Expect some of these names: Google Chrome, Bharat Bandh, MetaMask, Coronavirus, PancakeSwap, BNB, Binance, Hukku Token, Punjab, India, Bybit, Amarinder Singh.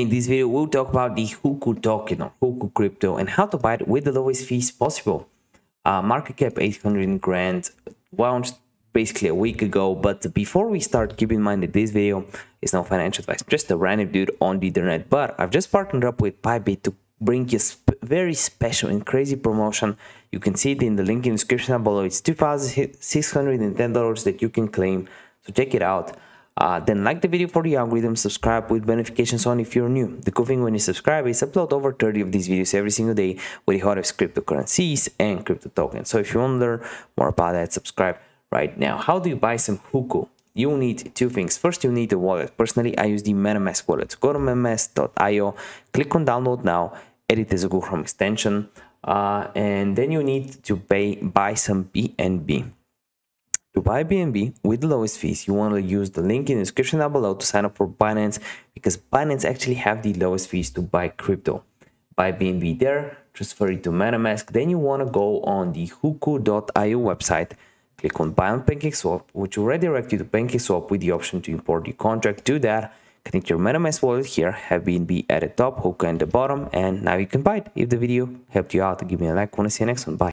In this video, we'll talk about the Hukku token or Hukku crypto and how to buy it with the lowest fees possible. Market cap 800 grand, launched basically a week ago. But before we start, keep in mind that this video is no financial advice, just a random dude on the internet. But I've just partnered up with Bybit to bring you a very special and crazy promotion. You can see it in the link in the description below. It's $2,610 that you can claim. So check it out. Then like the video for the algorithm, subscribe with notifications on if you're new. The cool thing when you subscribe is upload over 30 of these videos every single day with the hottest cryptocurrencies and crypto tokens. So if you want to learn more about that, subscribe right now. How do you buy some Hukku? You'll need two things. First, you'll need a wallet. Personally, I use the MetaMask wallet. So go to metamask.io, click on download now, edit as a Google Chrome extension, and then you need to buy some BNB. To buy BNB with the lowest fees, you want to use the link in the description down below to sign up for Binance, because Binance actually have the lowest fees to buy crypto. Buy BNB there, transfer it to MetaMask, then you want to go on the Hukku.io website, click on Buy on PancakeSwap, which will redirect you to PancakeSwap with the option to import the contract. Do that, connect your MetaMask wallet here, have BNB at the top, Hukku at the bottom, and now you can buy it. If the video helped you out, give me a like. Want to see you next one. Bye.